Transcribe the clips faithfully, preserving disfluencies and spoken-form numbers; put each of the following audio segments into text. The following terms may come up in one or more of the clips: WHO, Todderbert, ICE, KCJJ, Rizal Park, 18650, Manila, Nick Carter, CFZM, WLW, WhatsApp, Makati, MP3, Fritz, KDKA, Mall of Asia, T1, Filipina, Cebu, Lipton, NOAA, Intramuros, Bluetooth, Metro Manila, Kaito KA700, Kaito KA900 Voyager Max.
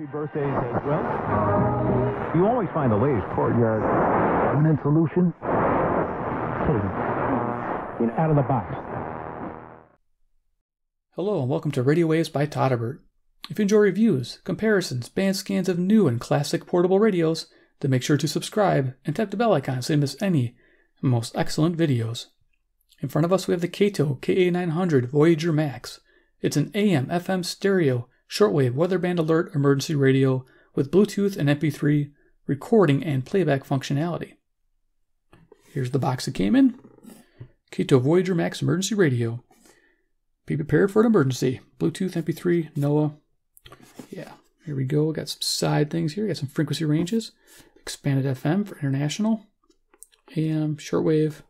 Happy birthdays as well. You always find the latest courtyard. Permanent solution? Kidding. Get out of the box. Hello and welcome to Radio Waves by Todderbert. If you enjoy reviews, comparisons, band scans of new and classic portable radios, then make sure to subscribe and tap the bell icon so you miss any most excellent videos. In front of us we have the Kaito K A nine hundred Voyager Max. It's an A M F M stereo shortwave weatherband alert emergency radio with Bluetooth and M P three recording and playback functionality. Here's the box it came in. Kaito Voyager Max emergency radio. Be prepared for an emergency. Bluetooth, M P three, NOAA. Yeah, here we go. Got some side things here. Got some frequency ranges. Expanded F M for international. A M, shortwave,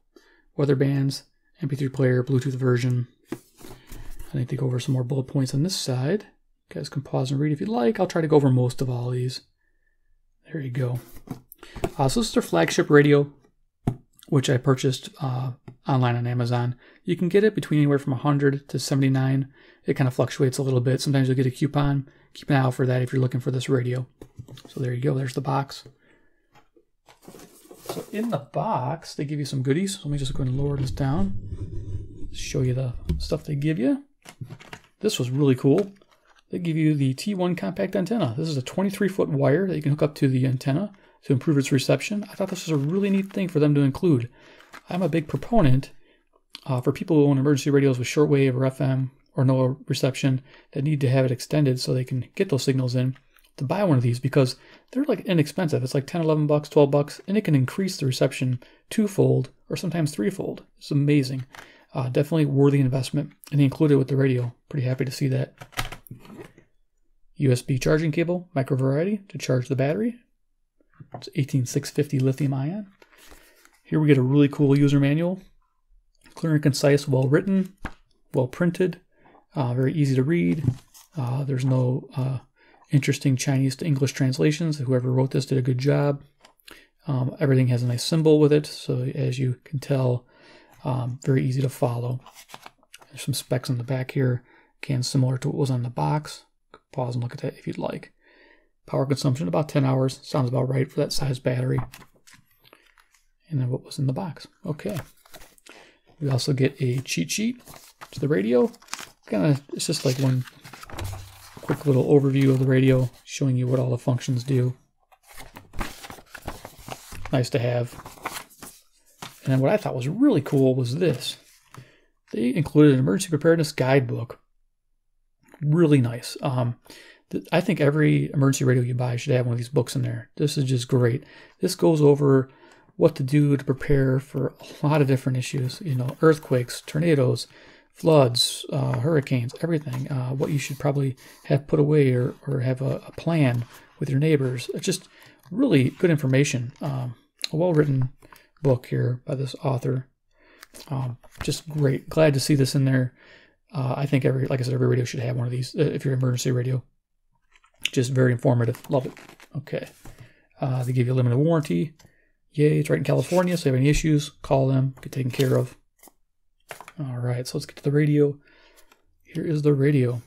weather bands, M P three player, Bluetooth version. I think they go over some more bullet points on this side. You guys can pause and read if you'd like. I'll try to go over most of all these. There you go. Uh, so this is their flagship radio, which I purchased uh, online on Amazon. You can get it between anywhere from one hundred to seventy-nine. It kind of fluctuates a little bit. Sometimes you'll get a coupon. Keep an eye out for that if you're looking for this radio. So there you go. There's the box. So in the box, they give you some goodies. So let me just go ahead and lower this down. Show you the stuff they give you. This was really cool. They give you the T one compact antenna. This is a twenty-three foot wire that you can hook up to the antenna to improve its reception. I thought this was a really neat thing for them to include. I'm a big proponent uh, for people who own emergency radios with shortwave or F M or NOAA reception that need to have it extended so they can get those signals in, to buy one of these because they're like inexpensive. It's like ten, eleven bucks, twelve bucks, and it can increase the reception twofold or sometimes threefold. It's amazing. Uh, definitely worthy investment, and they include it with the radio. Pretty happy to see that. U S B charging cable, micro variety to charge the battery. It's eighteen six fifty lithium ion. Here we get a really cool user manual. Clear and concise, well written, well printed, uh, very easy to read. Uh, there's no uh, interesting Chinese to English translations. Whoever wrote this did a good job. Um, everything has a nice symbol with it, so as you can tell, um, very easy to follow. There's some specs on the back here, again similar to what was on the box. Pause and look at that if you'd like. Power consumption about ten hours. Sounds about right for that size battery. And then what was in the box. Okay. We also get a cheat sheet to the radio. It's, kinda, it's just like one quick little overview of the radio, showing you what all the functions do. Nice to have. And then what I thought was really cool was this. They included an emergency preparedness guidebook. Really nice. Um, I think every emergency radio you buy should have one of these books in there. This is just great. This goes over what to do to prepare for a lot of different issues. You know, earthquakes, tornadoes, floods, uh, hurricanes, everything. Uh, what you should probably have put away or, or have a, a plan with your neighbors. It's just really good information. Um, a well-written book here by this author. Um, just great. Glad to see this in there. Uh, I think every, like I said, every radio should have one of these uh, if you're an emergency radio. Just very informative. Love it. Okay. Uh, they give you a limited warranty. Yay, it's right in California, so if you have any issues, call them. Get taken care of. All right, so let's get to the radio. Here is the radio.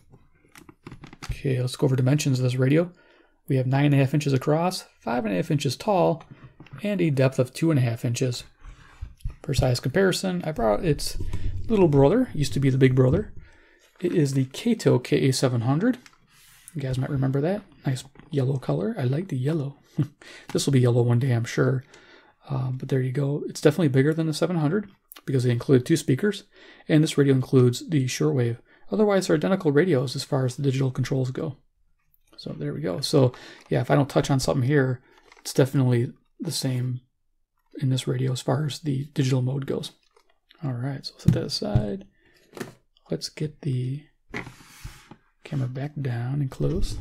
Okay, let's go over dimensions of this radio. We have nine point five inches across, five point five inches tall, and a depth of two point five inches. For size comparison, I brought its little brother. Used to be the big brother. It is the Kaito K A seven hundred. You guys might remember that. Nice yellow color. I like the yellow. This will be yellow one day, I'm sure. Um, but there you go. It's definitely bigger than the seven hundred because they include two speakers. And this radio includes the shortwave. Otherwise, they're identical radios as far as the digital controls go. So there we go. So yeah, if I don't touch on something here, it's definitely the same in this radio as far as the digital mode goes. All right, so set that aside. Let's get the camera back down and close.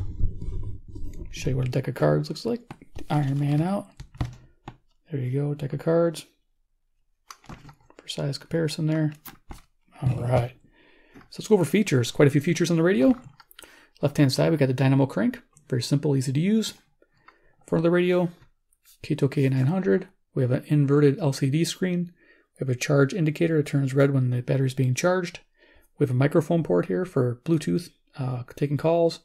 Show you what a deck of cards looks like. Iron Man out. There you go, deck of cards. For size comparison there. All right. So let's go over features. Quite a few features on the radio. Left-hand side, we got the dynamo crank. Very simple, easy to use. Front of the radio, Kaito K A nine hundred. We have an inverted L C D screen. We have a charge indicator that turns red when the battery is being charged. We have a microphone port here for Bluetooth, uh, taking calls,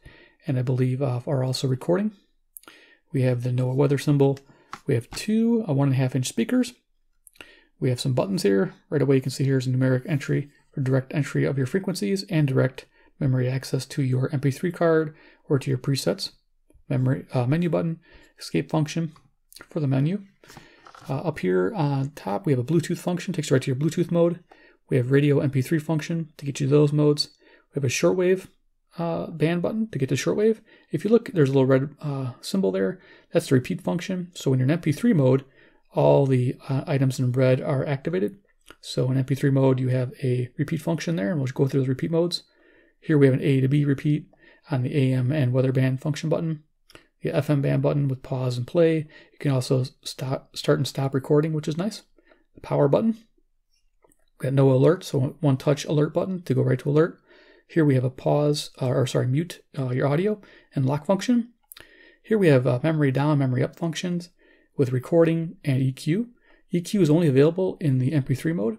and I believe uh, are also recording. We have the NOAA weather symbol. We have two uh, one and a half inch speakers. We have some buttons here. Right away you can see here's a numeric entry or direct entry of your frequencies and direct memory access to your M P three card or to your presets. Memory uh, menu button, escape function for the menu. Uh, up here on top we have a Bluetooth function, takes you right to your Bluetooth mode. We have radio M P three function to get you those modes. We have a shortwave uh, band button to get to shortwave. If you look, there's a little red uh, symbol there. That's the repeat function. So when you're in M P three mode, all the uh, items in red are activated. So in M P three mode, you have a repeat function there, and we'll just go through those repeat modes. Here we have an A to B repeat on the A M and weather band function button. The F M band button with pause and play. You can also stop, start and stop recording, which is nice. The power button. Got no alert, so one touch alert button to go right to alert. Here we have a pause, uh, or sorry, mute uh, your audio and lock function. Here we have uh, memory down, memory up functions with recording and E Q. E Q is only available in the M P three mode.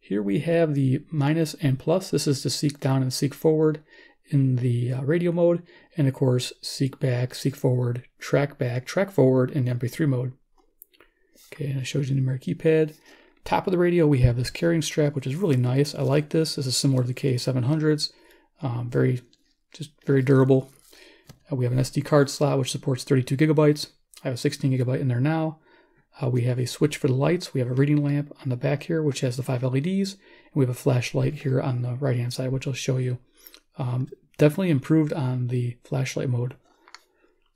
Here we have the minus and plus. This is to seek down and seek forward in the uh, radio mode. And of course, seek back, seek forward, track back, track forward in M P three mode. Okay, and it shows you the numeric keypad. Top of the radio, we have this carrying strap, which is really nice. I like this. This is similar to the K A seven hundreds. Um, very, just very durable. Uh, we have an S D card slot, which supports thirty-two gigabytes. I have a sixteen gigabyte in there now. Uh, we have a switch for the lights. We have a reading lamp on the back here, which has the five L E Ds. And we have a flashlight here on the right-hand side, which I'll show you. Um, definitely improved on the flashlight mode.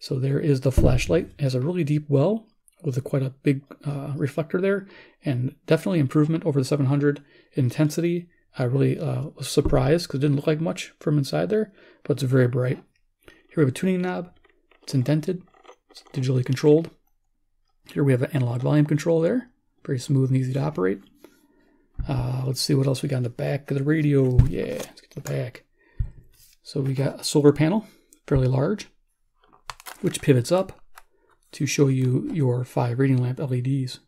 So there is the flashlight. It has a really deep well with a quite a big uh, reflector there, and definitely improvement over the seven hundred intensity. I really uh, was surprised because it didn't look like much from inside there, but it's very bright. Here we have a tuning knob. It's indented. It's digitally controlled. Here we have an analog volume control there. Very smooth and easy to operate. Uh, let's see what else we got in the back of the radio. Yeah, let's get to the back. So we got a solar panel, fairly large, which pivots up to show you your five reading lamp L E Ds.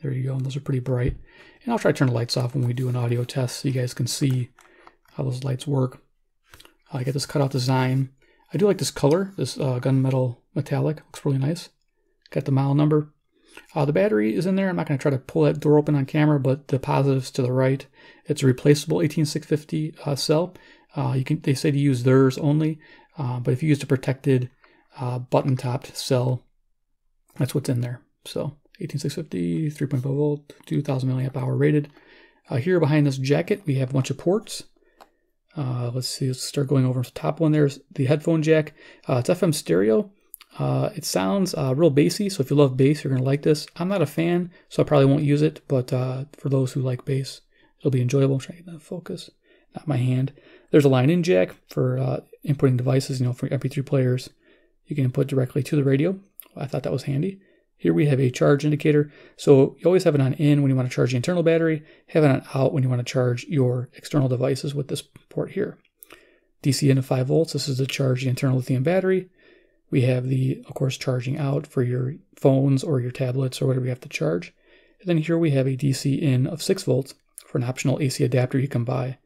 There you go, and those are pretty bright. And I'll try to turn the lights off when we do an audio test so you guys can see how those lights work. I got this cutout design. I do like this color, this uh, gunmetal metallic, looks really nice. Got the model number. Uh, the battery is in there. I'm not going to try to pull that door open on camera, but the positives to the right, it's a replaceable eighteen six fifty uh, cell. Uh, you can, they say to use theirs only, uh, but if you used a protected uh, button-topped cell, that's what's in there. So eighteen six fifty, three point five volt, two thousand milliamp hour rated. Uh, here behind this jacket, we have a bunch of ports. Uh, let's see, let's start going over to the top one. There's the headphone jack. Uh, it's F M stereo. Uh, it sounds uh, real bassy, so if you love bass, you're going to like this. I'm not a fan, so I probably won't use it, but uh, for those who like bass, it'll be enjoyable. I'm trying to get that focus, not my hand. There's a line-in jack for uh, inputting devices, you know, for M P three players. You can input directly to the radio. I thought that was handy. Here we have a charge indicator. So you always have it on in when you want to charge the internal battery, have it on out when you want to charge your external devices with this port here. D C into five volts, this is to charge the internal lithium battery. We have the, of course, charging out for your phones or your tablets or whatever you have to charge. And then here we have a D C in of six volts for an optional A C adapter you can buy.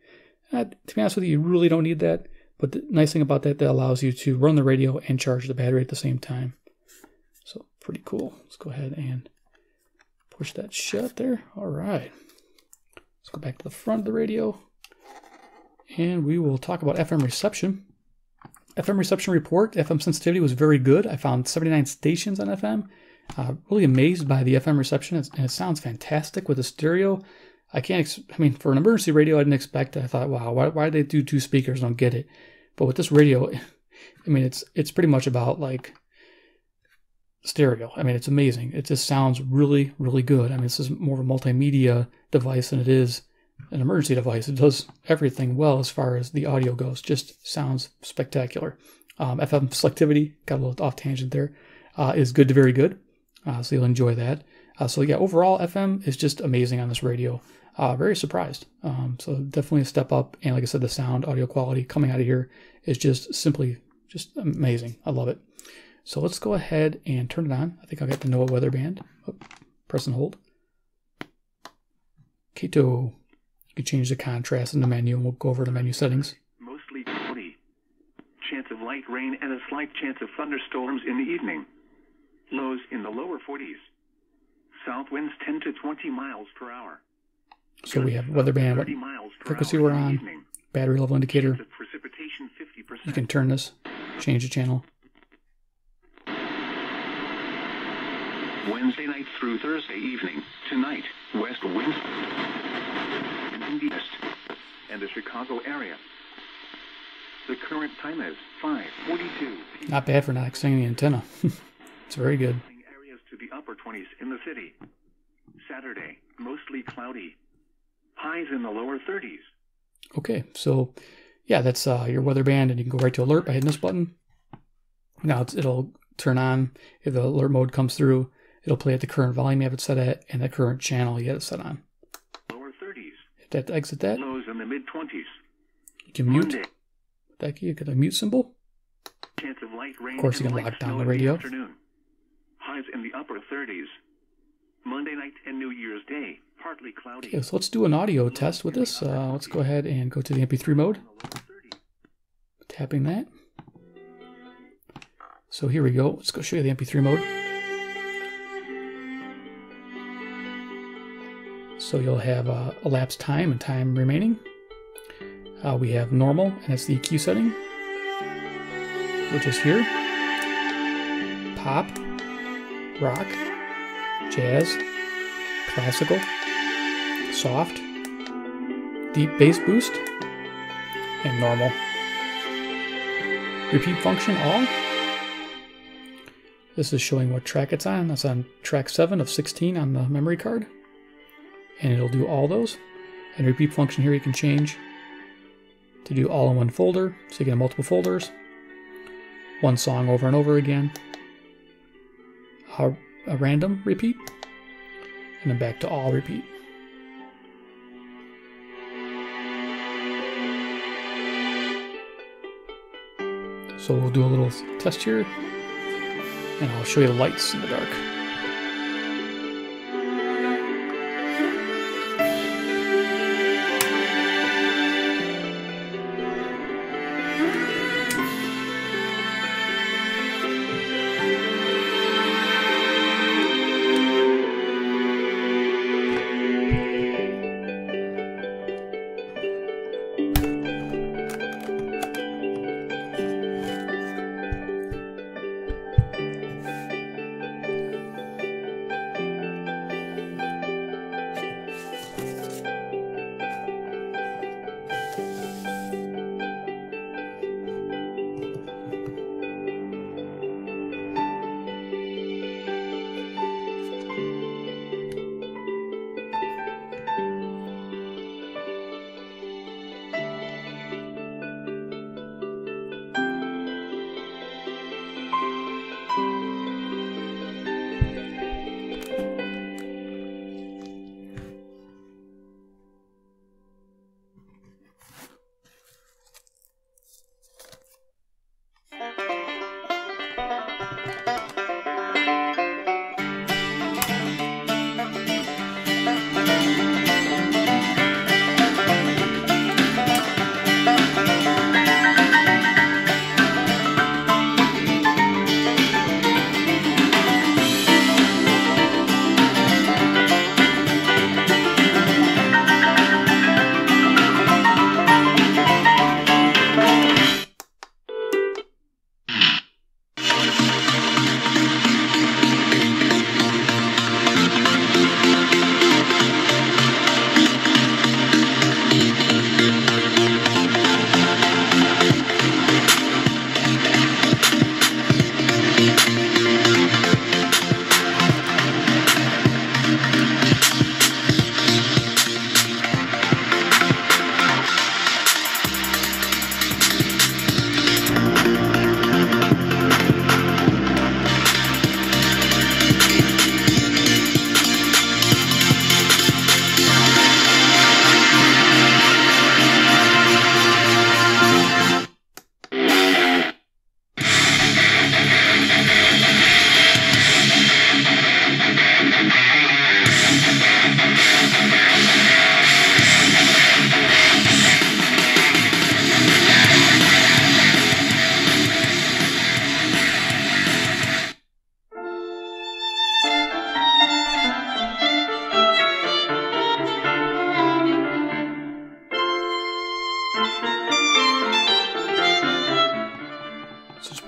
Uh, to be honest with you, you really don't need that. But the nice thing about that, that allows you to run the radio and charge the battery at the same time. So pretty cool. Let's go ahead and push that shut there. All right. Let's go back to the front of the radio. And we will talk about F M reception. F M reception report. F M sensitivity was very good. I found seventy-nine stations on F M. Uh, really amazed by the F M reception. It's, and it sounds fantastic with the stereo. I can't, ex I mean, for an emergency radio, I didn't expect it. I thought, wow, why, why did they do two speakers? I don't get it. But with this radio, I mean, it's it's pretty much about, like, stereo. I mean, it's amazing. It just sounds really, really good. I mean, this is more of a multimedia device than it is an emergency device. It does everything well as far as the audio goes. Just sounds spectacular. Um, F M selectivity, got a little off tangent there, uh, is good to very good. Uh, so you'll enjoy that. Uh, so yeah, overall, F M is just amazing on this radio. Uh, very surprised. Um, so definitely a step up. And like I said, the sound, audio quality coming out of here is just simply just amazing. I love it. So let's go ahead and turn it on. I think I've got the NOAA weather band. Oh, press and hold. Kaito. You can change the contrast in the menu, and we'll go over the menu settings. Mostly free. chance of light rain and a slight chance of thunderstorms in the evening. Lows in the lower forties. South winds ten to twenty miles per hour. So we have weather band, what frequency we're on, battery level indicator. You can turn this, change the channel. Wednesday night through Thursday evening. Tonight, west wind and east and the Chicago area. The current time is five forty-two. Not bad for not extending the antenna. It's very good. Areas to the upper twenties in the city. Saturday, mostly cloudy. Highs in the lower thirties. Okay, so yeah, that's uh, your weather band, and you can go right to alert by hitting this button. Now it's, it'll turn on. If the alert mode comes through, it'll play at the current volume you have it set at and the current channel you have it set on. Lower thirties. If that exit that. Lows in the mid twenties. You can mute. Monday. With that key, you get a mute symbol. Chance of light rain. Of course, you can lock down the radio. Afternoon. Highs in the upper thirties. Monday night and New Year's Day, partly cloudy. Okay, so let's do an audio test with this. Uh, let's go ahead and go to the M P three mode. Tapping that. So here we go. Let's go show you the M P three mode. So you'll have uh, elapsed time and time remaining. Uh, we have normal, and that's the E Q setting, which is here. Pop, rock, jazz, classical, soft, deep bass boost, and normal. Repeat function all. This is showing what track it's on. That's on track seven of sixteen on the memory card. And it'll do all those. And repeat function here you can change to do all in one folder. So you can have multiple folders. One song over and over again. How a random repeat, and then back to all repeat. So we'll do a little test here, and I'll show you the lights in the dark.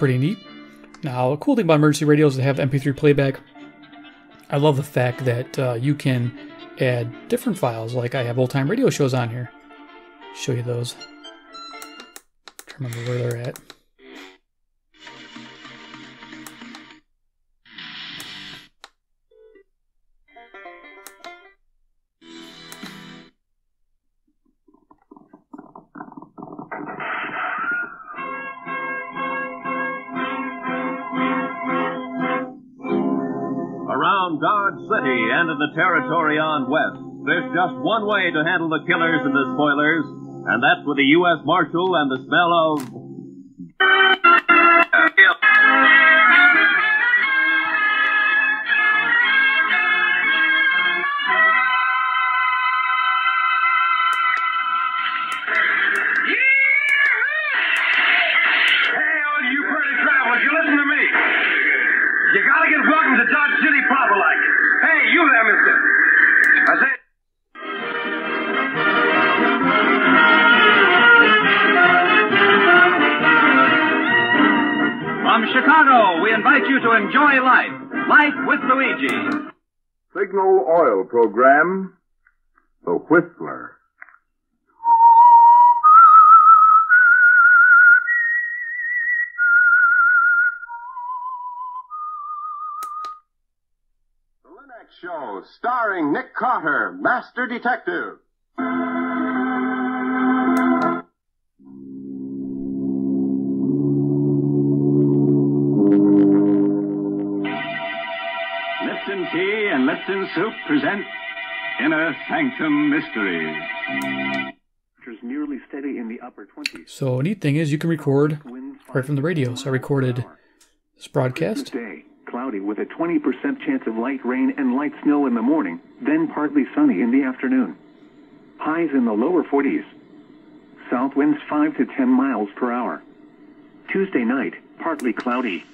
pretty neat. Now, a cool thing about emergency radios is they have the M P three playback. I love the fact that uh, you can add different files, like I have old-time radio shows on here. Show you those. Try to remember where they're at. The territory on west, there's just one way to handle the killers and the spoilers, and that's with the U S Marshal and the smell of... Hey, all you pretty travelers, you listen to me. You gotta get welcome to Dodge City proper like. Hey, you there, mister. I said... From Chicago, we invite you to enjoy life. Life with Luigi. Signal Oil Program, The Whistler. Show starring Nick Carter, Master Detective. Lipton Tea and Lipton Soup present Inner Sanctum Mysteries. Nearly steady in the upper twenties. So a neat thing is you can record right from the radio. So I recorded this broadcast. Cloudy with a twenty percent chance of light rain and light snow in the morning, then partly sunny in the afternoon. Highs in the lower forties. South winds five to ten miles per hour. Tuesday night, partly cloudy.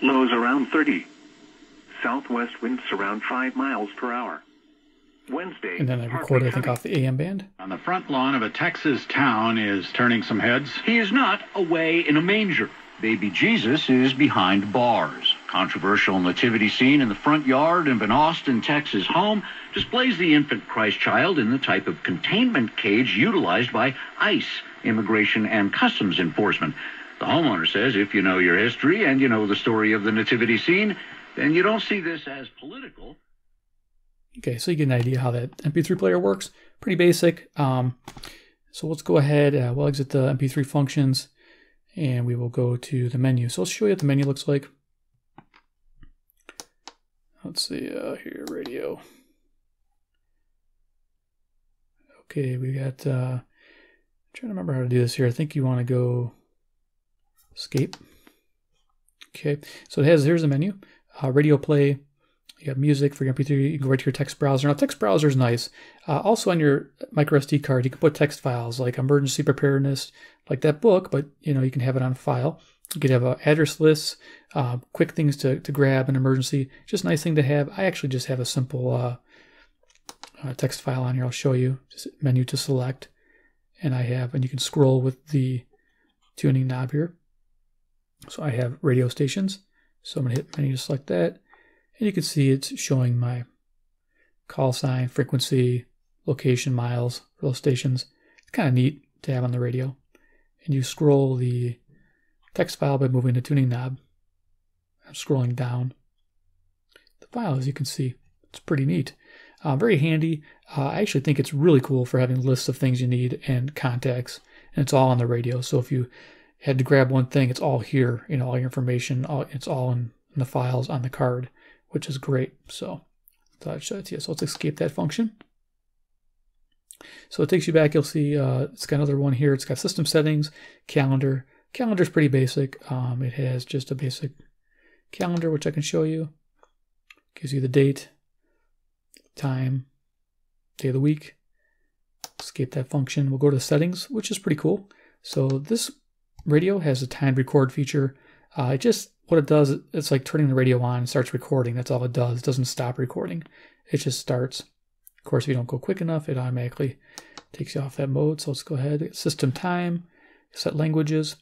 Lows around thirty. Southwest winds around five miles per hour. Wednesday. And then I recorded, I think, off the A M band. On the front lawn of a Texas town is turning some heads. He is not away in a manger. Baby Jesus is behind bars. Controversial nativity scene in the front yard of an Austin, Texas home displays the infant Christ child in the type of containment cage utilized by ICE, Immigration and Customs Enforcement. The homeowner says if you know your history and you know the story of the nativity scene, then you don't see this as political. Okay, so you get an idea how that M P three player works. Pretty basic. Um, so let's go ahead. Uh, we'll exit the M P three functions. And we will go to the menu. So I'll show you what the menu looks like. Let's see, uh, here, radio. Okay, we got, uh, I'm trying to remember how to do this here. I think you want to go escape. Okay, so it has, here's the menu. Uh, radio play, you got music for your M P three, you can go right to your text browser. Now, text browser is nice. Uh, also on your micro S D card, you can put text files like emergency preparedness, like that book, but you know, you can have it on file. You could have uh, address lists, uh, quick things to, to grab an emergency. Just a nice thing to have. I actually just have a simple uh, uh, text file on here. I'll show you. Just menu to select. And I have, and you can scroll with the tuning knob here. So I have radio stations. So I'm going to hit menu to select that. And you can see it's showing my call sign, frequency, location, miles for those stations. It's kind of neat to have on the radio. And you scroll the text file by moving the tuning knob. I'm scrolling down the file, as you can see. It's pretty neat. Uh, very handy. Uh, I actually think it's really cool for having lists of things you need and contacts. And it's all on the radio. So if you had to grab one thing, it's all here. You know, all your information. All, it's all in, in the files on the card, which is great. So I thought I'd show it to you. So let's escape that function. So it takes you back. You'll see uh, it's got another one here. It's got system settings, calendar. Calendar's pretty basic. Um, it has just a basic calendar, which I can show you. Gives you the date, time, day of the week. Escape that function. We'll go to the settings, which is pretty cool. So this radio has a timed record feature. Uh, it just, what it does, it's like turning the radio on and starts recording. That's all it does. It doesn't stop recording. It just starts. Of course, if you don't go quick enough, it automatically takes you off that mode. So let's go ahead. System time, set languages.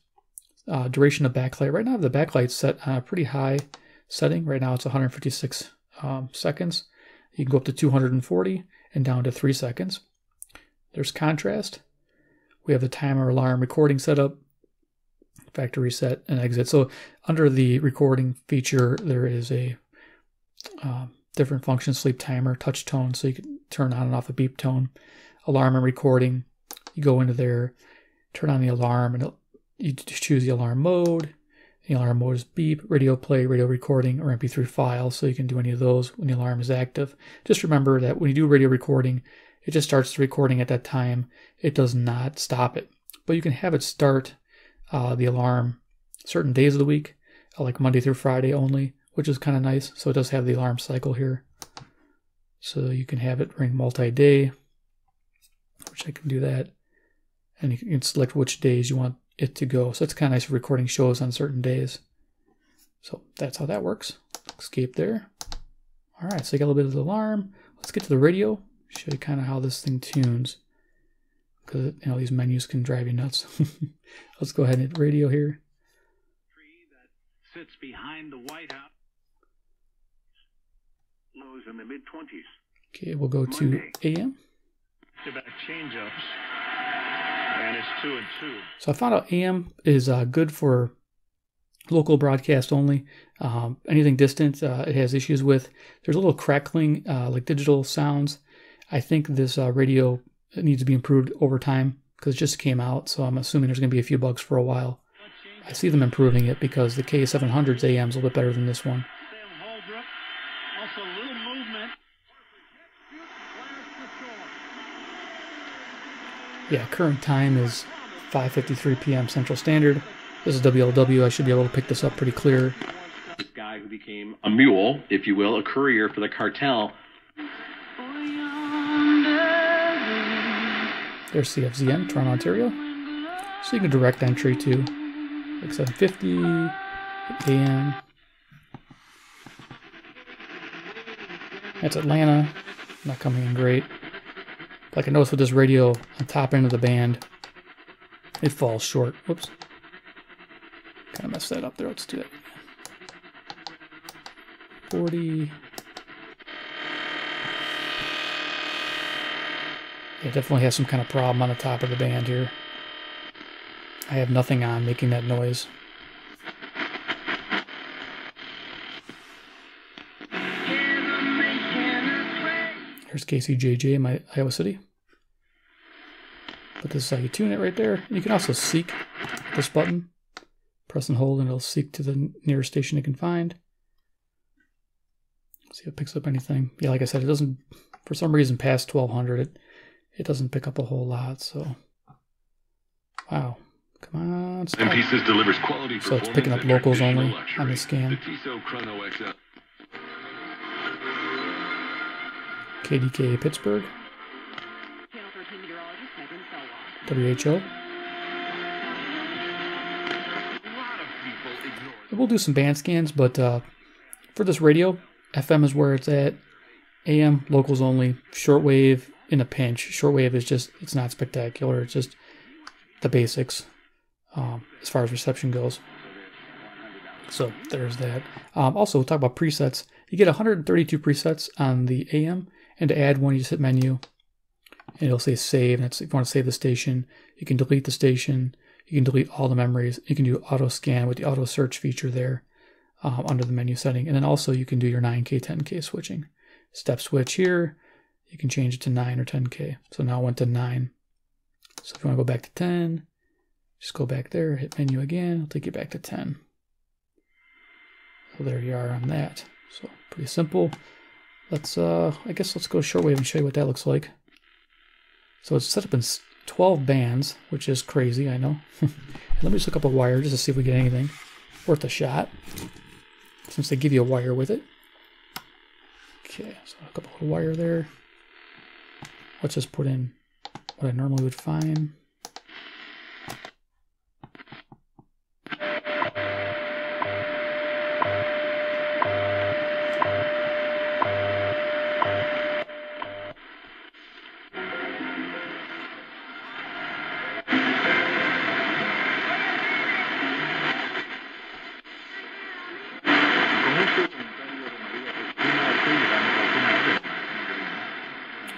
Uh, duration of backlight. Right now the backlight's set on a pretty high setting. Right now it's one hundred fifty-six um, seconds. You can go up to two hundred forty and down to three seconds. There's contrast. We have the timer, alarm, recording setup, factory set, and exit. So under the recording feature, there is a uh, different function, sleep timer, touch tone, so you can turn on and off a beep tone. Alarm and recording, you go into there, turn on the alarm, and you choose the alarm mode. The alarm mode is beep, radio play, radio recording, or M P three file, so you can do any of those when the alarm is active. Just remember that when you do radio recording, it just starts the recording at that time. It does not stop it. But you can have it start uh, the alarm certain days of the week, like Monday through Friday only, which is kind of nice. So it does have the alarm cycle here. So you can have it ring multi-day, which I can do that. And you can select which days you want it to go. So it's kind of nice recording shows on certain days. So that's how that works. Escape there. All right, so you got a little bit of the alarm. Let's get to the radio. Show you kind of how this thing tunes, because you know these menus can drive you nuts. Let's go ahead and hit radio here. Tree that sits behind the White House. Lows in the mid twenties. Okay, we'll go Monday. To A M. It's about change-ups, and it's two and two. So I found out A M is uh, good for local broadcast only. Um, anything distant, uh, it has issues with. There's a little crackling, uh, like digital sounds. I think this uh, radio needs to be improved over time because it just came out, so I'm assuming there's going to be a few bugs for a while. I see them improving it because the K A seven hundred's A M is a little bit better than this one. Yeah, current time is five fifty-three p m Central Standard. This is W L W. I should be able to pick this up pretty clear. This guy who became a mule, if you will, a courier for the cartel. There's C F Z M, Toronto, Ontario. So you can direct entry to like seven fifty, A M. That's Atlanta. Not coming in great. Like I noticed with this radio on top end of the band, it falls short. Whoops. Kind of messed that up there. Let's do it. forty. It definitely has some kind of problem on the top of the band here. I have nothing on making that noise. Here's K C J J in my Iowa City. But this is how you tune it right there. You can also seek this button. Press and hold and it'll seek to the nearest station it can find. See if it picks up anything. Yeah, like I said, it doesn't, for some reason, past twelve hundred. It, It doesn't pick up a whole lot, so wow. Come on. Stop. And pieces delivers quality. So it's picking up locals only luxury. On the scan. The K D K A Pittsburgh. W H O. We'll do some band scans, but uh, for this radio, F M is where it's at. A M, locals only, shortwave. In a pinch, shortwave is just, it's not spectacular. It's just the basics um, as far as reception goes. So there's that. Um, also, we'll talk about presets. You get one hundred thirty-two presets on the A M, and to add one, you just hit menu, and it'll say save. And it's, if you want to save the station, you can delete the station. You can delete all the memories. You can do auto scan with the auto search feature there um, under the menu setting. And then also you can do your nine K, ten K switching. Step switch here. You can change it to nine or ten K. So now I went to nine. So if you want to go back to ten, just go back there, hit menu again, it'll take you back to ten. So there you are on that. So pretty simple. Let's, uh, I guess let's go shortwave and show you what that looks like. So it's set up in twelve bands, which is crazy, I know. Let me just look up a wire just to see if we get anything worth a shot, since they give you a wire with it. Okay, so I'll hook up a little wire there. Let's just put in what I normally would find.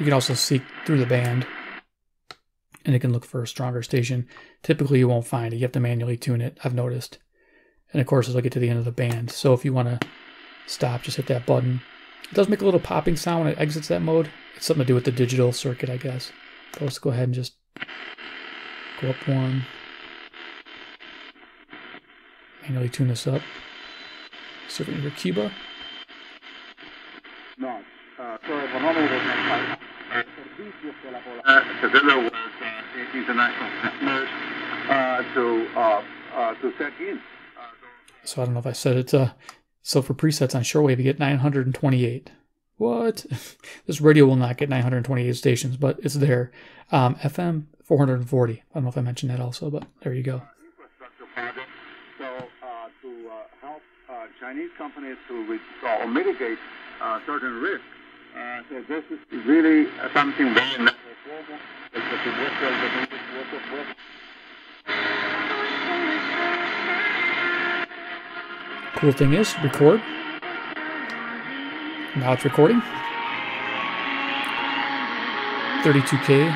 You can also seek through the band, and it can look for a stronger station. Typically, you won't find it. You have to manually tune it, I've noticed. And of course, it'll get to the end of the band. So if you want to stop, just hit that button. It does make a little popping sound when it exits that mode. It's something to do with the digital circuit, I guess. But let's go ahead and just go up one. Manually tune this up. So we can hear Cuba. No. Uh, Casella was uh, international nurse uh, to uh, uh, to set in. Uh, so I don't know if I said it. Uh, so for presets on shortwave, you get nine hundred twenty-eight. What? This radio will not get nine hundred twenty-eight stations, but it's there. Um, F M four hundred forty. I don't know if I mentioned that also, but there you go. So uh, to uh, help uh, Chinese companies to uh, mitigate uh, certain risks. Uh, so this is really uh, something very important. Cool thing is, record. Now it's recording. thirty-two K,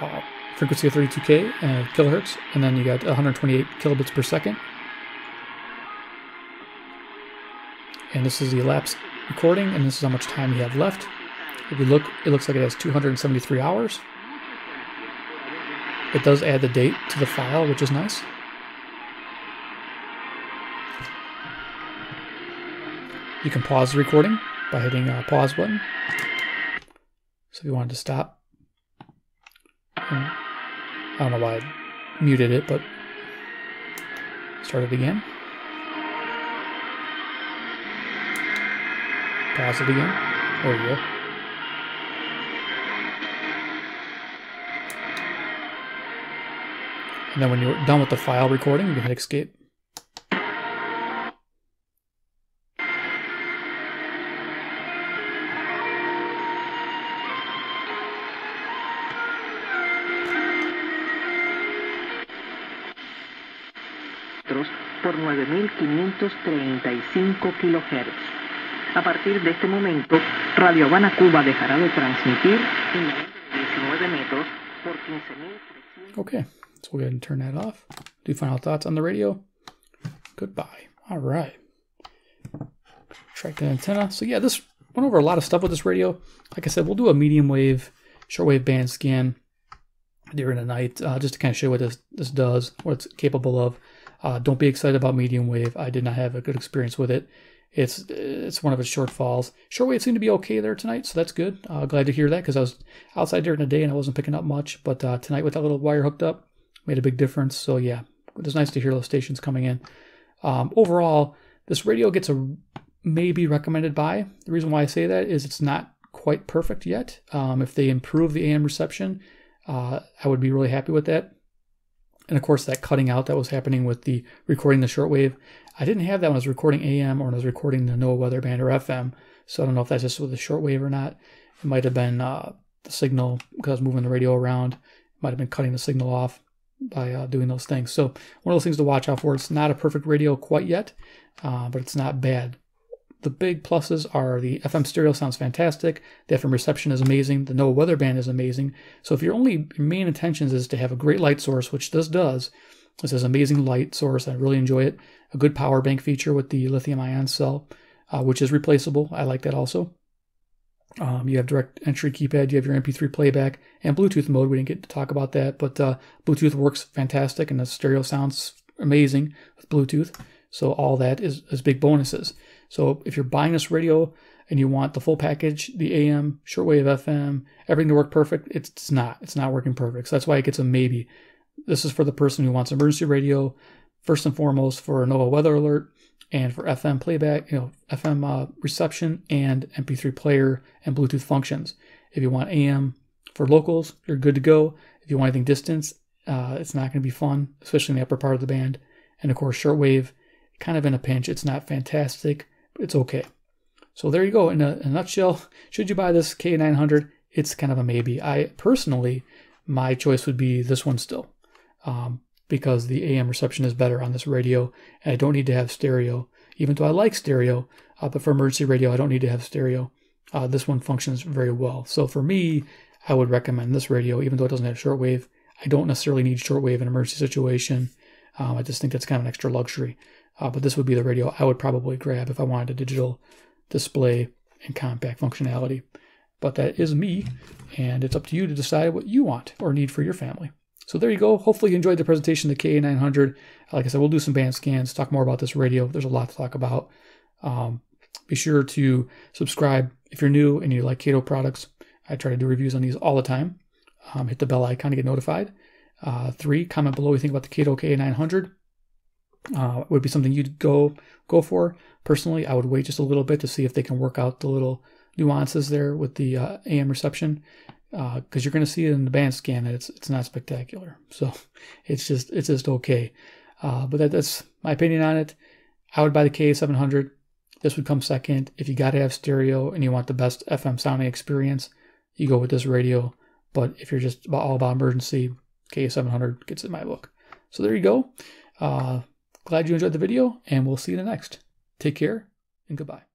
uh, frequency of thirty-two K and kilohertz, and then you got one hundred twenty-eight kilobits per second. And this is the elapsed recording, and this is how much time you have left. If you look, it looks like it has two hundred seventy-three hours. It does add the date to the file, which is nice. You can pause the recording by hitting a pause button. So if you wanted to stop, I don't know why I muted it, but start it again. Pause it again. There we go. And then when you're done with the file recording, you can hit escape. Por nueve mil quinientos treinta y cinco kilohertz. A partir de este momento, Radio Habana, Cuba dejará de transmitir en diecinueve metros por quince mil trescientos. Okay, so we'll go ahead and turn that off. Do final thoughts on the radio. Goodbye. All right. Track the antenna. So yeah, this went over a lot of stuff with this radio. Like I said, we'll do a medium wave, shortwave band scan during the night uh, just to kind of show what this this does, what it's capable of. Uh, don't be excited about medium wave. I did not have a good experience with it. It's it's one of its shortfalls. Shortwave seemed to be okay there tonight, so that's good. Uh, glad to hear that because I was outside during the day and I wasn't picking up much. But uh, tonight with that little wire hooked up, made a big difference. So yeah, it was nice to hear those stations coming in. Um, overall, this radio gets a maybe recommended buy. The reason why I say that is it's not quite perfect yet. Um, if they improve the A M reception, uh, I would be really happy with that. And of course, that cutting out that was happening with the recording the shortwave, I didn't have that when I was recording A M or when I was recording the NOAA weather band or F M. So I don't know if that's just with the shortwave or not. It might have been uh, the signal because I was moving the radio around. It might have been cutting the signal off by uh, doing those things. So one of those things to watch out for. It's not a perfect radio quite yet, uh, but it's not bad. The big pluses are the F M stereo sounds fantastic. The F M reception is amazing. The NOAA weather band is amazing. So if your only your main intentions is to have a great light source, which this does, this is an amazing light source. I really enjoy it. A good power bank feature with the lithium ion cell, uh, which is replaceable. I like that also. Um, you have direct entry keypad. You have your M P three playback and Bluetooth mode. We didn't get to talk about that, but uh, Bluetooth works fantastic, and the stereo sounds amazing with Bluetooth. So all that is, is big bonuses. So if you're buying this radio and you want the full package, the A M, shortwave, F M, everything to work perfect, it's not. It's not working perfect. So that's why it gets a maybe. This is for the person who wants emergency radio, first and foremost for NOAA weather alert and for F M playback, you know, F M uh, reception and M P three player and Bluetooth functions. If you want A M for locals, you're good to go. If you want anything distance, uh, it's not going to be fun, especially in the upper part of the band. And of course, shortwave, kind of in a pinch. It's not fantastic. It's okay. So there you go. In a, in a nutshell, should you buy this K A nine hundred? It's kind of a maybe. I personally, my choice would be this one still, um, because the A M reception is better on this radio, and I don't need to have stereo, even though I like stereo. Uh, but for emergency radio, I don't need to have stereo. uh, this one functions very well. So for me, I would recommend this radio, even though it doesn't have shortwave. I don't necessarily need shortwave in an emergency situation. Um, I just think that's kind of an extra luxury. Uh, but this would be the radio I would probably grab if I wanted a digital display and compact functionality. But that is me, and it's up to you to decide what you want or need for your family. So there you go. Hopefully you enjoyed the presentation of the K A nine hundred. Like I said, we'll do some band scans, talk more about this radio. There's a lot to talk about. Um, be sure to subscribe if you're new and you like Kaito products. I try to do reviews on these all the time. Um, hit the bell icon to get notified. Uh, three, comment below what you think about the Kaito K A nine hundred. Uh, would be something you'd go go for. Personally, I would wait just a little bit to see if they can work out the little nuances there with the uh, A M reception, because uh, you're going to see it in the band scan that it's it's not spectacular. So it's just it's just okay. Uh, but that, that's my opinion on it. I would buy the K A seven hundred. This would come second. If you got to have stereo and you want the best F M sounding experience, you go with this radio. But if you're just all about emergency, K A seven hundred gets in my book. So there you go. Uh, glad you enjoyed the video, and we'll see you in the next. Take care, and goodbye.